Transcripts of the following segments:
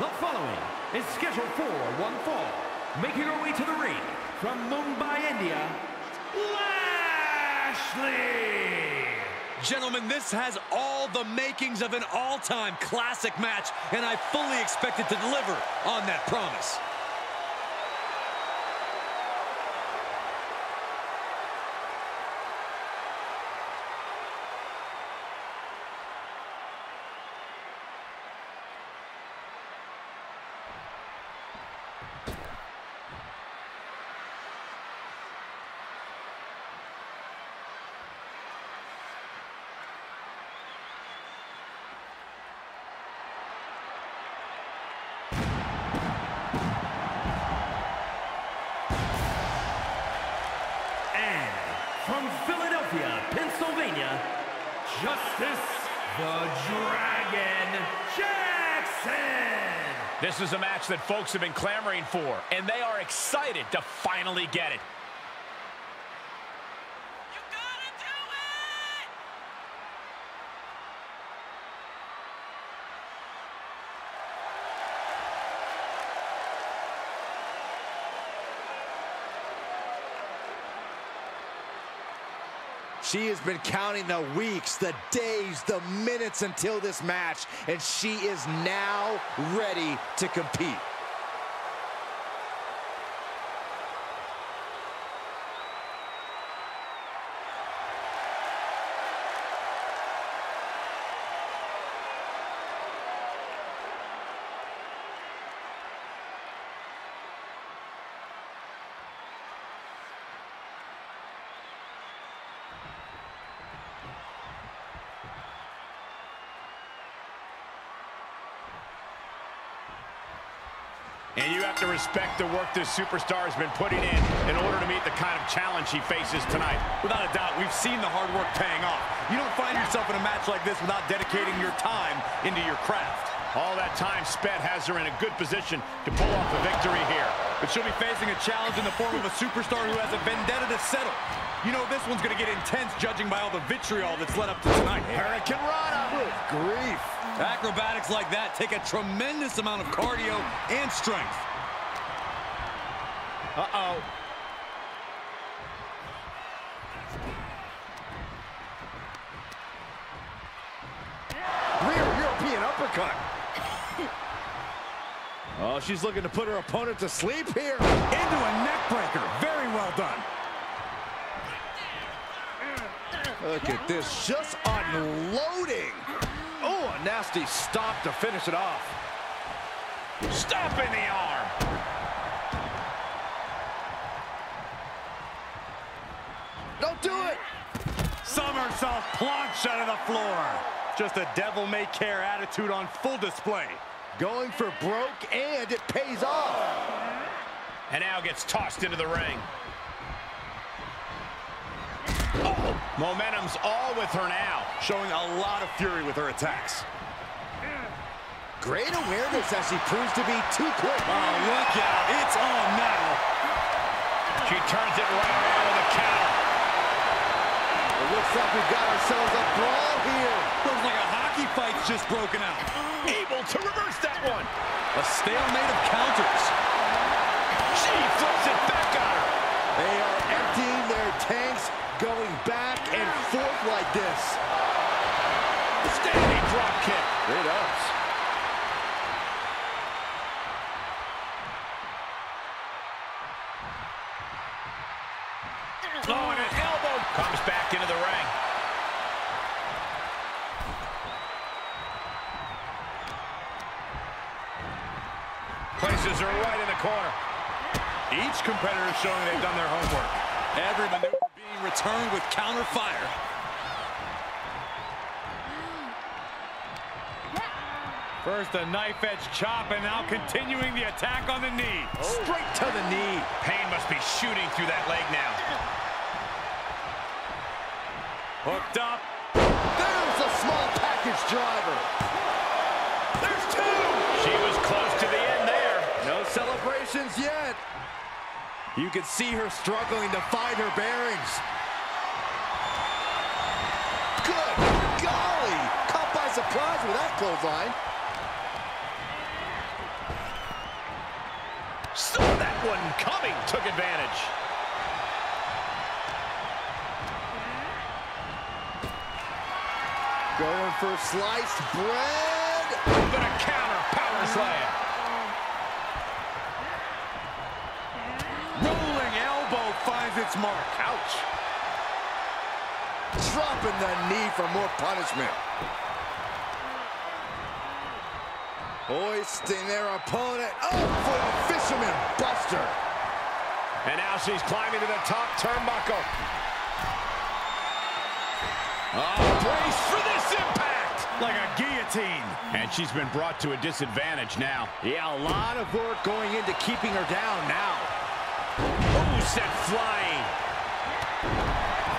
The following is scheduled for one fall, making her way to the ring from Mumbai, India, Lashley! Gentlemen, this has all the makings of an all-time classic match, and I fully expect it to deliver on that promise. From Philadelphia, Pennsylvania, Justice the Dragon Jaxon! This is a match that folks have been clamoring for, and they are excited to finally get it. You gotta do it! She has been counting the weeks, the days, the minutes until this match, and she is now ready to compete. And you have to respect the work this superstar has been putting in order to meet the kind of challenge she faces tonight. Without a doubt, we've seen the hard work paying off. You don't find yourself in a match like this without dedicating your time into your craft. All that time spent has her in a good position to pull off a victory here. But she'll be facing a challenge in the form of a superstar who has a vendetta to settle. You know, this one's going to get intense judging by all the vitriol that's led up to tonight. Hurricane Rana! Good grief. Acrobatics like that take a tremendous amount of cardio and strength. Uh-oh. Rear European uppercut. Oh, she's looking to put her opponent to sleep here. Into a neck breaker. Very well done. Look at this, just unloading. Oh, a nasty stop to finish it off. Stop in the arm. Don't do it. Somersault plunge out of the floor. Just a devil-may-care attitude on full display. Going for broke, and it pays off. And now gets tossed into the ring. Oh, momentum's all with her now, showing a lot of fury with her attacks. Great awareness as she proves to be too quick. Oh, look out. It's on now. She turns it right around with a counter. It looks like we've got ourselves a brawl here. Looks like a hockey fight's just broken out. Able to reverse that one. A stalemate of counters. She flips it back on her. They are emptying their tanks, going back and forth like this. Standing drop kick. It ups. Oh, and an elbow comes back into the ring. Places her right in the corner. Each competitor is showing they've done their homework. Every maneuver returned with counter fire. First a knife edge chop, and now continuing the attack on the knee. Oh. Straight to the knee. Payne must be shooting through that leg now. Hooked up. There's a small package driver. There's two. She was close to the end there. No celebrations yet. You can see her struggling to find her bearings. Good golly! Caught by surprise with that clothesline. one coming, took advantage. Going for sliced bread. But a counter, power slam. Rolling elbow finds its mark. Ouch. Dropping the knee for more punishment. Hoisting their opponent up for the fisherman buster. And now she's climbing to the top turnbuckle. Oh, brace for this impact! Like a guillotine. And she's been brought to a disadvantage now. Yeah, a lot of work going into keeping her down now. Oh, set flying.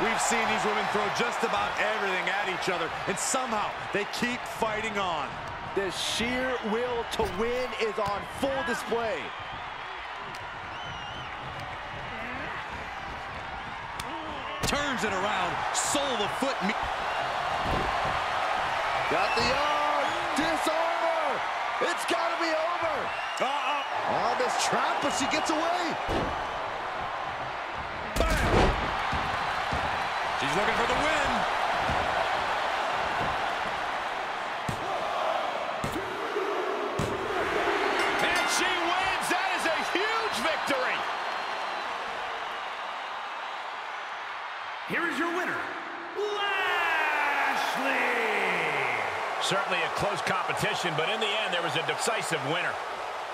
We've seen these women throw just about everything at each other, and somehow they keep fighting on. The sheer will to win is on full display. Turns it around, sole of foot. Got the arm, disarmor. It's gotta be over. Arm is trapped, but she gets away. Bam! She's looking for the win. And she wins, that is a huge victory. Here is your winner, Lashley. Certainly a close competition, but in the end, there was a decisive winner.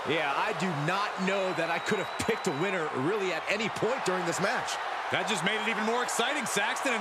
Yeah, I do not know that I could have picked a winner really at any point during this match. That just made it even more exciting, Saxton.